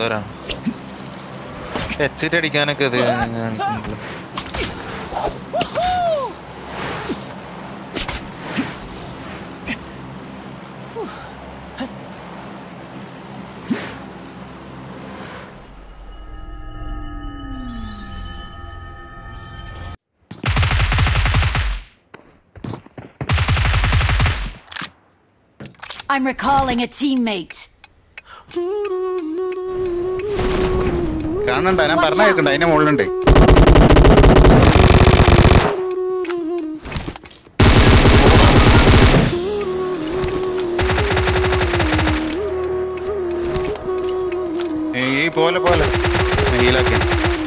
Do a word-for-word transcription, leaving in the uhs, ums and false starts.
Dora. It's it again. I'm recalling a teammate. Watch out. Hey, pole pole. Heal again.